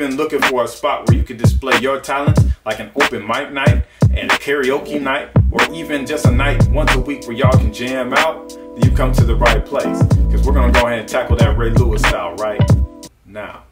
been looking for a spot where you could display your talents, like an open mic night and a karaoke night, or even just a night once a week where y'all can jam out, then you come to the right place. Because we're going to go ahead and tackle that Ray Lewis style right now.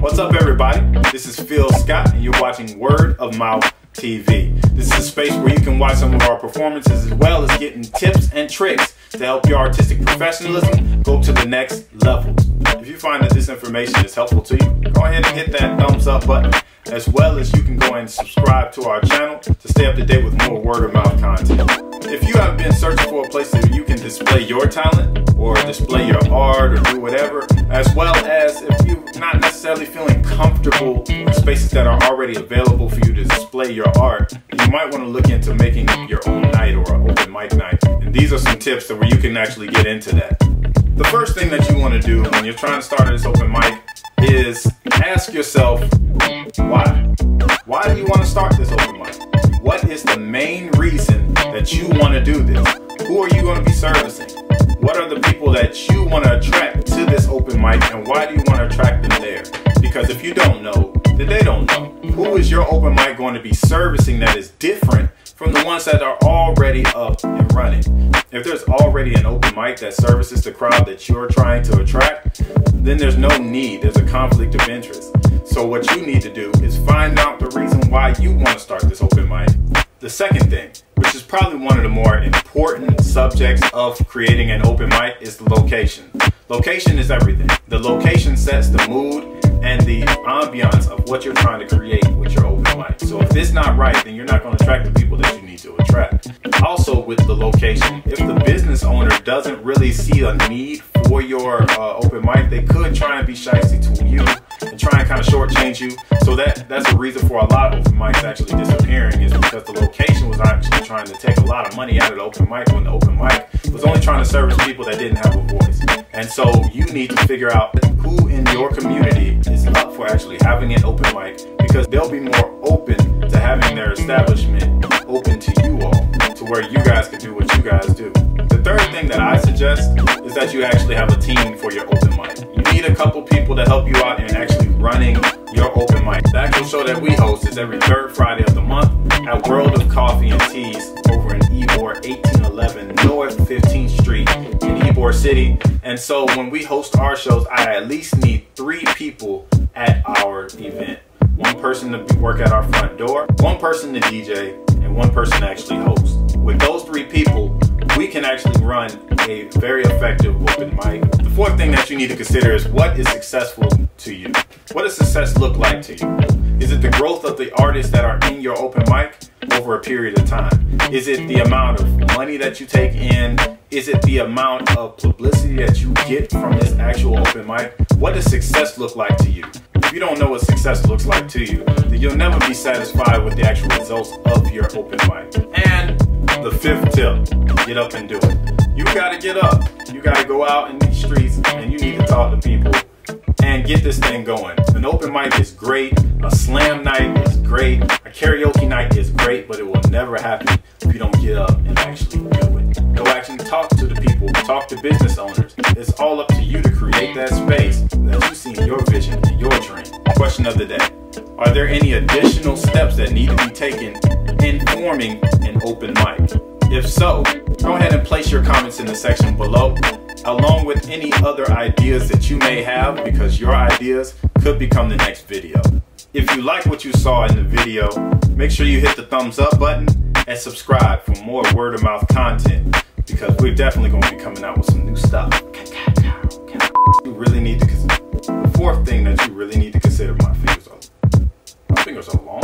What's up, everybody? This is Phil Scott, and you're watching Word of Mouth TV. This is a space where you can watch some of our performances as well as getting tips and tricks to help your artistic professionalism go to the next level. If you find that this information is helpful to you, go ahead and hit that thumbs up button, as well as you can go ahead and subscribe to our channel to stay up to date with more word of mouth content. If you have been searching for a place where you can display your talent or display your art or do whatever, as well as if you're not necessarily feeling comfortable with spaces that are already available for you to display your art, you might want to look into making your own night or an open mic night. And these are some tips that where you can actually get into that. The first thing that you want to do when you're trying to start this open mic is ask yourself, why? Why do you want to start this open mic? What is the main reason that you want to do this? Who are you going to be servicing? What are the people that you want to attract to this open mic, and why do you want to attract them there? Because if you don't know, then they don't know. Who is your open mic going to be servicing that is different from the ones that are already up and running? If there's already an open mic that services the crowd that you're trying to attract, then there's no need. There's a conflict of interest. So what you need to do is find out the reason why you want to start this open mic. The second thing, which is probably one of the more important subjects of creating an open mic, is the location. Location is everything. The location sets the mood and the ambiance of what you're trying to create with your open mic. So if it's not right, then you're not going to attract the people that you need to attract. Also, with the location, if the business owner doesn't really see a need for your open mic, they could try and be shifty to you and try and kind of shortchange you. So that's a reason for a lot of open mics actually disappearing, is because the location was actually trying to take a lot of money out of the open mic when the open mic was only trying to service people that didn't have a voice. And so you need to figure out who in your community is up for actually having an open mic, because they'll be more open to having their establishment open to you all, to where you guys can do what you guys do. The third thing that I suggest is that you actually have a team for your open mic. You need a couple people to help you out in actually running your open mic. The actual show that we host is every third Friday of the month at World of Coffee and Teas over in Ybor 1811 North 15th Street in Ybor City. And so when we host our shows, I at least need 3 people at our event. One person to work at our front door, one person to DJ, and one person to actually host. With those 3 people, we can actually run a very effective open mic. The fourth thing that you need to consider is, what is successful to you? What does success look like to you? Is it the growth of the artists that are in your open mic over a period of time? Is it the amount of money that you take in? Is it the amount of publicity that you get from this actual open mic? What does success look like to you? If you don't know what success looks like to you, then you'll never be satisfied with the actual results of your open mic. And the fifth tip, get up and do it. You gotta get up. You gotta go out in these streets and you need to talk to people and get this thing going. An open mic is great, a slam night is great, a karaoke night is great, but it will never happen if you don't get up and actually do it. Go actually talk to the people, talk to business owners. It's all up to you to create that space that you see in your vision and your dream. Question of the day, are there any additional steps that need to be taken in forming an open mic? If so, go ahead and place your comments in the section below, along with any other ideas that you may have, because your ideas could become the next video. If you like what you saw in the video, make sure you hit the thumbs up button and subscribe for more word of mouth content, because we're definitely going to be coming out with some new stuff. The fourth thing that you really need to consider, my fingers are long.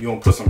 You want to put some